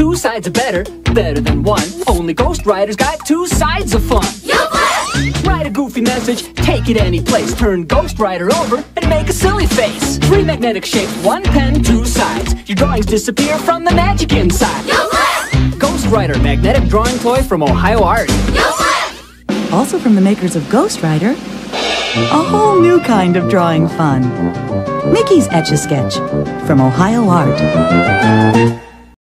Two sides are better, better than one. Only Ghost Writer's got two sides of fun. Write a goofy message, take it any place. Turn Ghost Writer over and make a silly face. Three magnetic shapes, one pen, two sides. Your drawings disappear from the magic inside. Ghost Writer, magnetic drawing toy from Ohio Art. Also from the makers of Ghost Writer, a whole new kind of drawing fun. Mickey's Etch-a-Sketch from Ohio Art.